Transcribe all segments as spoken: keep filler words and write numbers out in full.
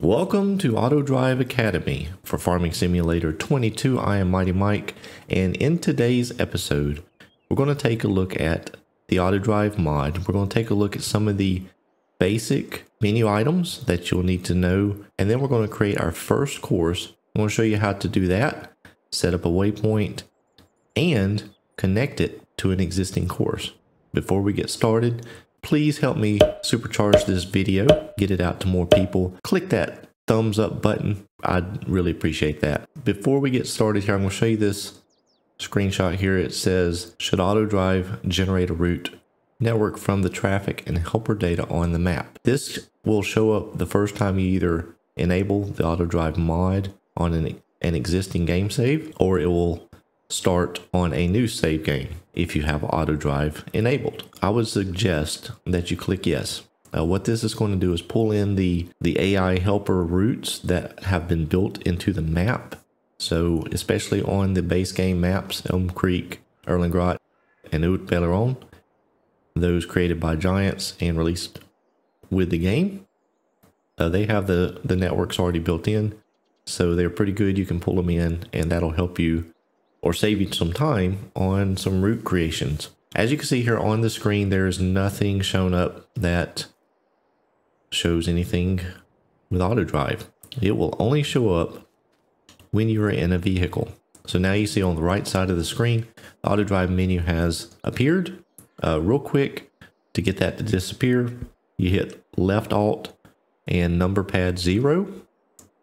Welcome to AutoDrive Academy for Farming Simulator twenty-two. I am Mighty Mike, and in today's episode, we're going to take a look at the AutoDrive mod. We're going to take a look at some of the basic menu items that you'll need to know, and then we're going to create our first course. I'm going to show you how to do that, set up a waypoint, and connect it to an existing course. Before we get started, please help me supercharge this video, get it out to more people. Click that thumbs up button. I'd really appreciate that. Before we get started here, I'm going to show you this screenshot here. It says, should AutoDrive generate a route network from the traffic and helper data on the map? This will show up the first time you either enable the AutoDrive mod on an, an existing game save, or it will start on a new save game if you have AutoDrive enabled. I would suggest that you click yes. Uh, what this is going to do is pull in the, the A I helper routes that have been built into the map. So especially on the base game maps, Elm Creek, Erlingrot, and Belleron, those created by Giants and released with the game, uh, they have the, the networks already built in. So they're pretty good. You can pull them in, and that'll help you or save you some time on some route creations. As you can see here on the screen, there is nothing shown up that shows anything with AutoDrive. It will only show up when you're in a vehicle. So now you see on the right side of the screen, the AutoDrive menu has appeared. Uh, real quick, to get that to disappear, you hit left alt and number pad zero.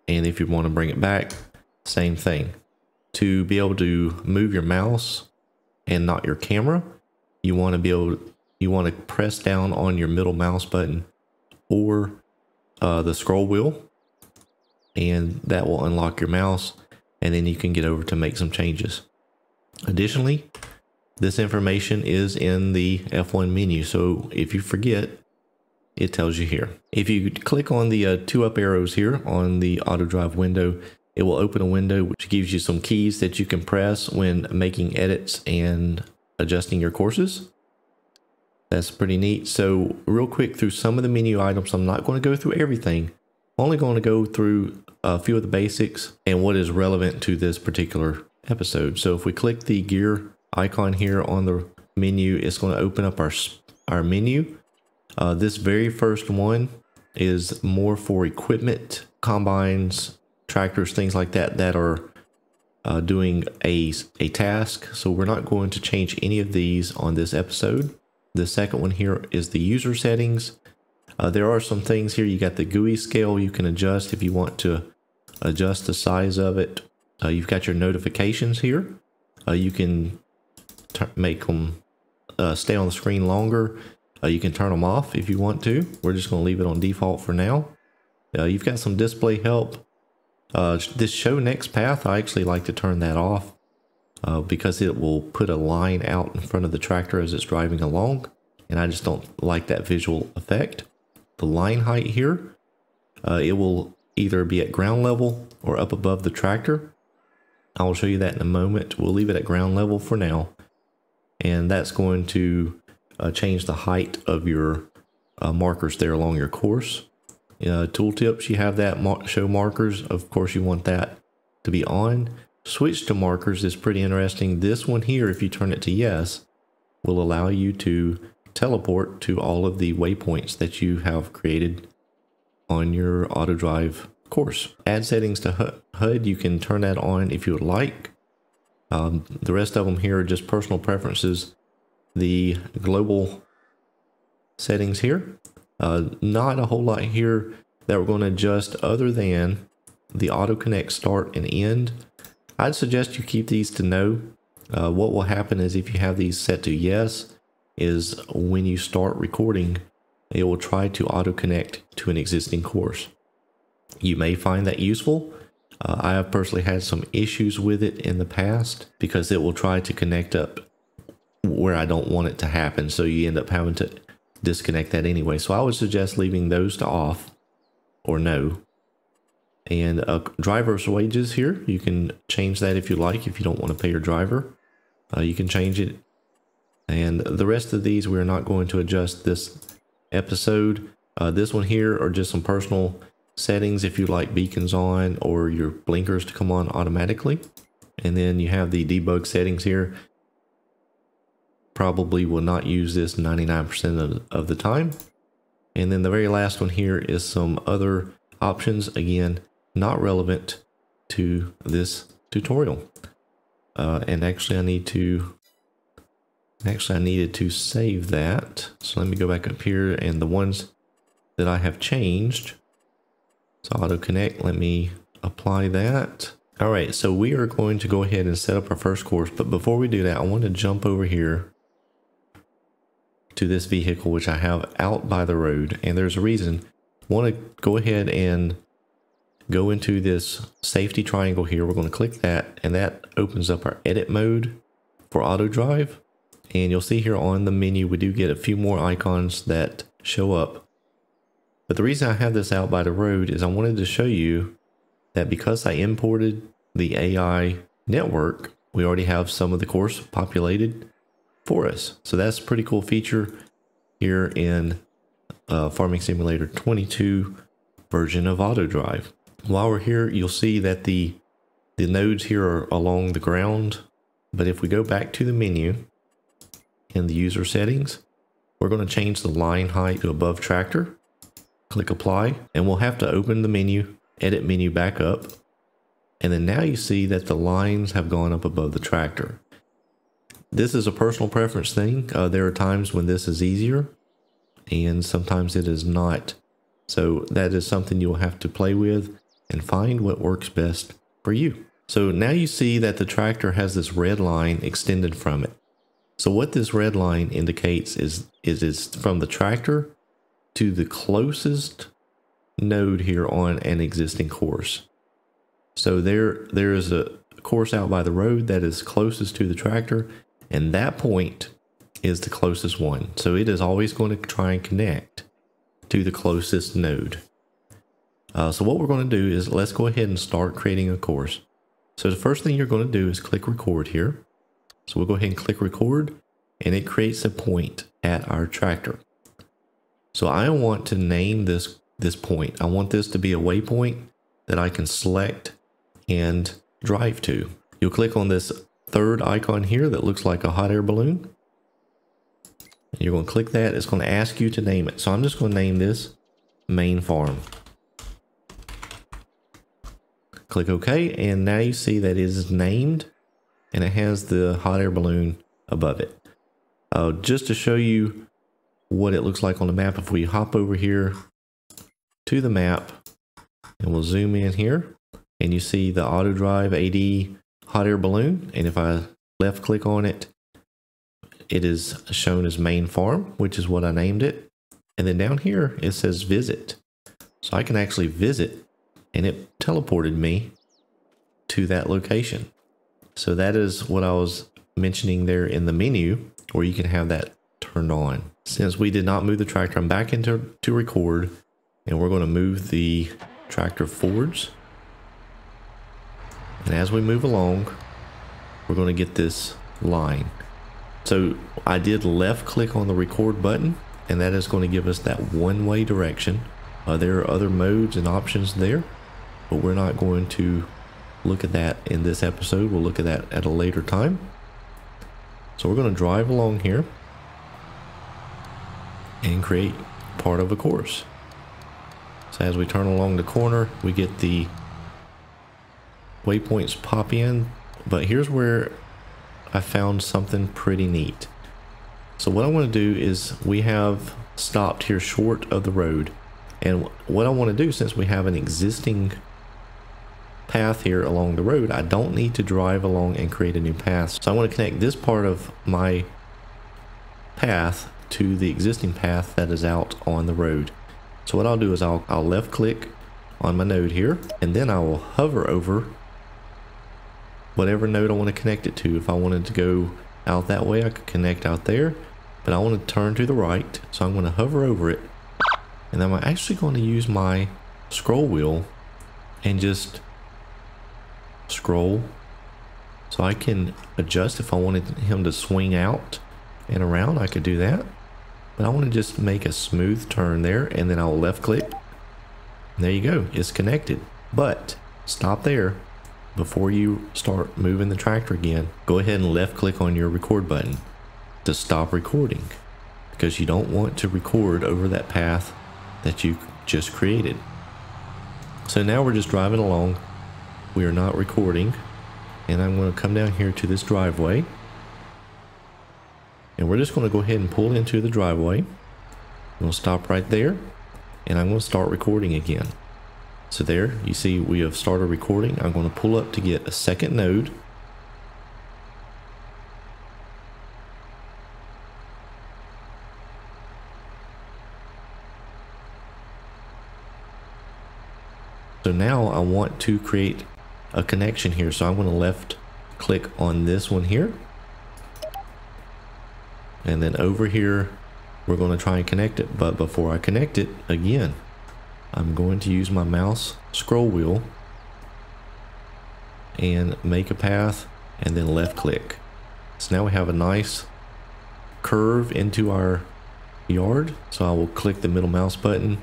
And if you want to bring it back, same thing. To be able to move your mouse and not your camera, you want to be able to, you want to press down on your middle mouse button or uh, the scroll wheel, and that will unlock your mouse, and then you can get over to make some changes. Additionally, this information is in the F one menu, so if you forget, it tells you here. If you click on the uh, two up arrows here on the AutoDrive window, it will open a window which gives you some keys that you can press when making edits and adjusting your courses. That's pretty neat. So real quick through some of the menu items, I'm not going to go through everything. I'm only going to go through a few of the basics and what is relevant to this particular episode. So if we click the gear icon here on the menu, it's going to open up our, our menu. Uh, this very first one is more for equipment, combines, tractors, things like that, that are uh, doing a, a task. So we're not going to change any of these on this episode. The second one here is the user settings. Uh, there are some things here. You got the G U I scale you can adjust if you want to adjust the size of it. Uh, you've got your notifications here. Uh, you can make them uh, stay on the screen longer. Uh, you can turn them off if you want to. We're just going to leave it on default for now. Uh, you've got some display help. Uh, this show next path, I actually like to turn that off uh, because it will put a line out in front of the tractor as it's driving along, and I just don't like that visual effect. The line height here, uh, it will either be at ground level or up above the tractor. I will show you that in a moment. We'll leave it at ground level for now, and that's going to uh, change the height of your uh, markers there along your course. Uh, tooltips, you have that mar show markers. Of course, you want that to be on. Switch to markers is pretty interesting. This one here, if you turn it to yes, will allow you to teleport to all of the waypoints that you have created on your AutoDrive course. Add settings to H U D. You can turn that on if you would like. Um, the rest of them here are just personal preferences. The global settings here. Uh, not a whole lot here that we're going to adjust other than the auto connect start and end. I'd suggest you keep these to no. Uh, what will happen is if you have these set to yes, is when you start recording, it will try to auto connect to an existing course. You may find that useful. Uh, I have personally had some issues with it in the past because it will try to connect up where I don't want it to happen. So you end up having to disconnect that anyway. So I would suggest leaving those to off or no. And uh, driver's wages here, you can change that if you like. If you don't want to pay your driver, uh, you can change it. And the rest of these we're not going to adjust this episode. Uh, this one here are just some personal settings if you like beacons on or your blinkers to come on automatically. And then you have the debug settings here. Probably will not use this ninety-nine percent of, of the time. And then the very last one here is some other options. Again, not relevant to this tutorial. Uh, and actually I need to, actually I needed to save that. So let me go back up here, and the ones that I have changed. So auto connect, let me apply that. All right, so we are going to go ahead and set up our first course. But before we do that, I want to jump over here to this vehicle, which I have out by the road. And there's a reason. I want to go ahead and go into this safety triangle here. We're going to click that, and that opens up our edit mode for AutoDrive. And you'll see here on the menu, we do get a few more icons that show up. But the reason I have this out by the road is I wanted to show you that because I imported the A I network, we already have some of the course populated for us. So that's a pretty cool feature here in uh, Farming Simulator twenty-two version of AutoDrive. While we're here, you'll see that the, the nodes here are along the ground. But if we go back to the menu in the user settings, we're going to change the line height to above tractor. Click apply, and we'll have to open the menu, edit menu back up. And then now you see that the lines have gone up above the tractor. This is a personal preference thing. Uh, there are times when this is easier and sometimes it is not. So that is something you'll have to play with and find what works best for you. So now you see that the tractor has this red line extended from it. So what this red line indicates is, is it's from the tractor to the closest node here on an existing course. So there, there is a course out by the road that is closest to the tractor, and that point is the closest one. So it is always going to try and connect to the closest node. Uh, so what we're going to do is let's go ahead and start creating a course. So the first thing you're going to do is click record here. So we'll go ahead and click record, and it creates a point at our tractor. So I want to name this this point. I want this to be a waypoint that I can select and drive to. You'll click on this third icon here that looks like a hot air balloon. You're going to click that. It's going to ask you to name it. So I'm just going to name this Main Farm. Click OK, and now you see that it is named, and it has the hot air balloon above it. Uh, just to show you what it looks like on the map, if we hop over here to the map, and we'll zoom in here, and you see the AutoDrive A D hot air balloon. And if I left click on it, it is shown as Main Farm, which is what I named it. And then down here, it says visit. So I can actually visit, and it teleported me to that location. So that is what I was mentioning there in the menu, where you can have that turned on. Since we did not move the tractor, I'm back into to record, and we're going to move the tractor forwards. And as we move along, we're going to get this line. So I did left click on the record button, and that is going to give us that one way direction. Uh, there are other modes and options there, but we're not going to look at that in this episode. We'll look at that at a later time. So we're going to drive along here and create part of a course. So as we turn along the corner, we get the waypoints pop in. But here's where I found something pretty neat. So what I want to do is, we have stopped here short of the road. And what I want to do, since we have an existing path here along the road, I don't need to drive along and create a new path. So I want to connect this part of my path to the existing path that is out on the road. So what I'll do is I'll, I'll left click on my node here, and then I will hover over whatever node I want to connect it to. If I wanted to go out that way, I could connect out there, but I want to turn to the right. So I'm going to hover over it, and I'm actually going to use my scroll wheel and just scroll. So I can adjust if I wanted him to swing out and around, I could do that. But I want to just make a smooth turn there, and then I'll left click There you go, it's connected. But stop there. Before you start moving the tractor again, go ahead and left click on your record button to stop recording, because you don't want to record over that path that you just created. So now we're just driving along. We are not recording. And I'm going to come down here to this driveway. And we're just going to go ahead and pull into the driveway. I'm going to stop right there. And I'm going to start recording again. So there, you see we have started recording. I'm going to pull up to get a second node. So now I want to create a connection here. So I'm going to left click on this one here. And then over here, we're going to try and connect it. But before I connect it, again, I'm going to use my mouse scroll wheel and make a path and then left click. So now we have a nice curve into our yard. So I will click the middle mouse button,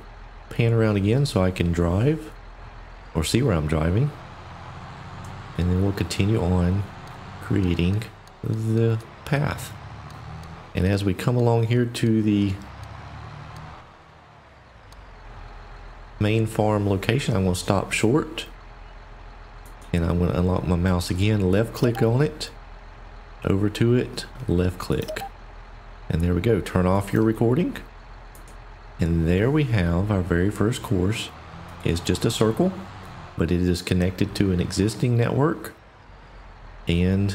pan around again so I can drive or see where I'm driving. And then we'll continue on creating the path. And as we come along here to the main farm location, I'm going to stop short. And I'm going to unlock my mouse again, left click on it, over to it, left click. And there we go. Turn off your recording. And there we have our very first course. It's just a circle, but it is connected to an existing network, and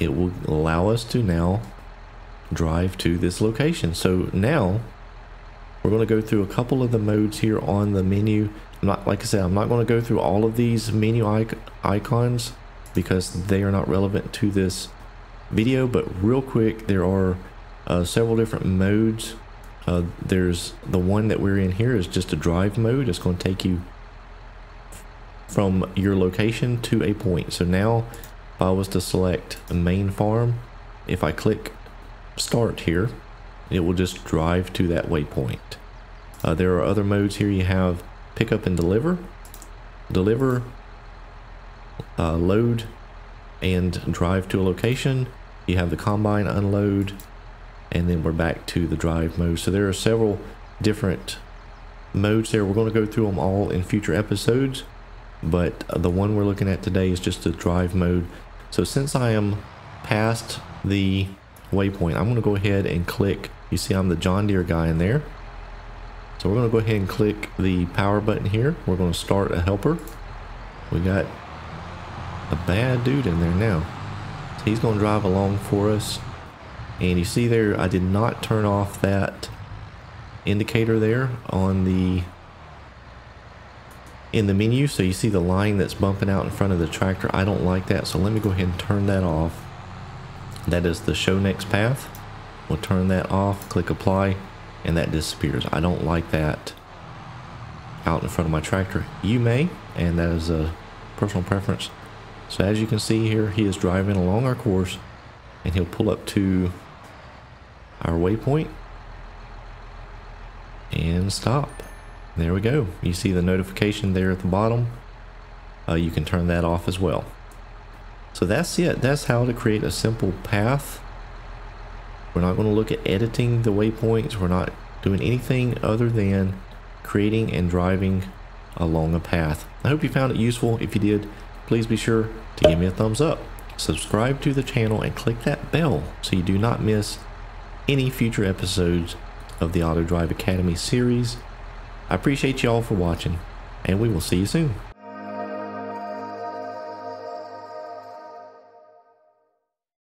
it will allow us to now drive to this location. So now we're going to go through a couple of the modes here on the menu. I'm not, like I said, I'm not going to go through all of these menu icons because they are not relevant to this video, but real quick, there are uh, several different modes. Uh, there's the one that we're in here is just a drive mode. It's going to take you from your location to a point. So now if I was to select the main farm, if I click start here, it will just drive to that waypoint. Uh, there are other modes here. You have pick up and deliver, deliver, uh, load, and drive to a location. You have the combine unload, and then we're back to the drive mode. So there are several different modes there. We're going to go through them all in future episodes, but the one we're looking at today is just the drive mode. So since I am past the waypoint, I'm going to go ahead and click, you see I'm the John Deere guy in there. So we're going to go ahead and click the power button here. We're going to start a helper. We got a bad dude in there now. So he's going to drive along for us. And you see there, I did not turn off that indicator there on the in the menu. So you see the line that's bumping out in front of the tractor. I don't like that. So let me go ahead and turn that off. That is the show next path. We'll turn that off, click apply, and that disappears. I don't like that out in front of my tractor. You may, and that is a personal preference. So as you can see here, he is driving along our course. And he'll pull up to our waypoint and stop. There we go. You see the notification there at the bottom. Uh, you can turn that off as well. So that's it. That's how to create a simple path. We're not going to look at editing the waypoints. We're not doing anything other than creating and driving along a path. I hope you found it useful. If you did, please be sure to give me a thumbs up. Subscribe to the channel and click that bell so you do not miss any future episodes of the AutoDrive Academy series. I appreciate you all for watching, and we will see you soon.